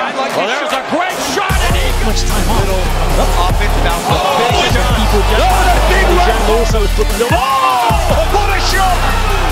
There's a great shot, and he much time off. Offensive output. Oh, what a shot!